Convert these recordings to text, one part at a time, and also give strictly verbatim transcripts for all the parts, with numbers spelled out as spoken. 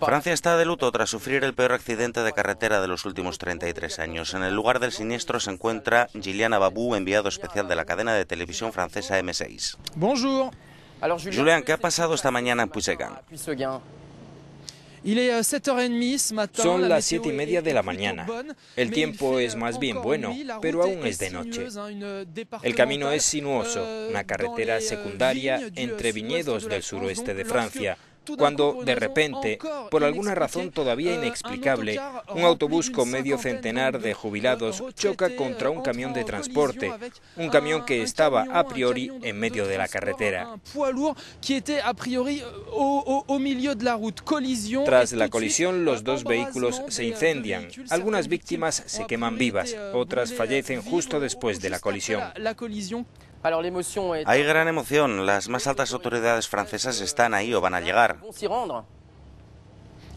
Francia está de luto tras sufrir el peor accidente de carretera de los últimos treinta y tres años. En el lugar del siniestro se encuentra Julien Hababou, enviado especial de la cadena de televisión francesa M seis. Bonjour. Julien, ¿qué ha pasado esta mañana en Puisseguin? Son las siete y media de la mañana. El tiempo es más bien bueno, pero aún es de noche. El camino es sinuoso, una carretera secundaria entre viñedos del suroeste de Francia, cuando, de repente, por alguna razón todavía inexplicable, un autobús con medio centenar de jubilados choca contra un camión de transporte, un camión que estaba a priori en medio de la carretera. Tras la colisión, los dos vehículos se incendian. Algunas víctimas se queman vivas, otras fallecen justo después de la colisión. Hay gran emoción. Las más altas autoridades francesas están ahí o van a llegar.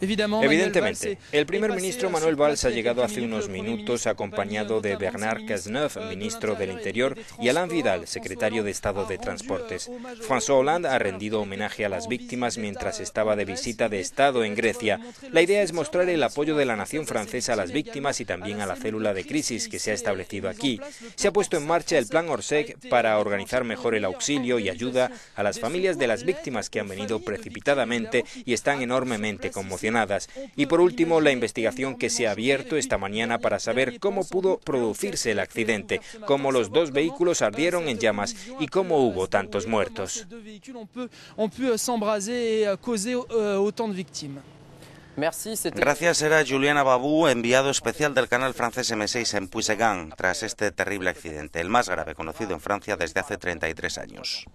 Evidentemente, el primer ministro Manuel Valls ha llegado hace unos minutos acompañado de Bernard Cazeneuve, ministro del Interior, y Alain Vidal, secretario de Estado de Transportes. François Hollande ha rendido homenaje a las víctimas mientras estaba de visita de Estado en Grecia. La idea es mostrar el apoyo de la nación francesa a las víctimas y también a la célula de crisis que se ha establecido aquí. Se ha puesto en marcha el Plan Orsec para organizar mejor el auxilio y ayuda a las familias de las víctimas que han venido precipitadamente y están enormemente conmocionadas. Y por último, la investigación que se ha abierto esta mañana para saber cómo pudo producirse el accidente, cómo los dos vehículos ardieron en llamas y cómo hubo tantos muertos. Gracias, era Julien Hababou, enviado especial del canal francés M seis en Puisseguin, tras este terrible accidente, el más grave conocido en Francia desde hace treinta y tres años.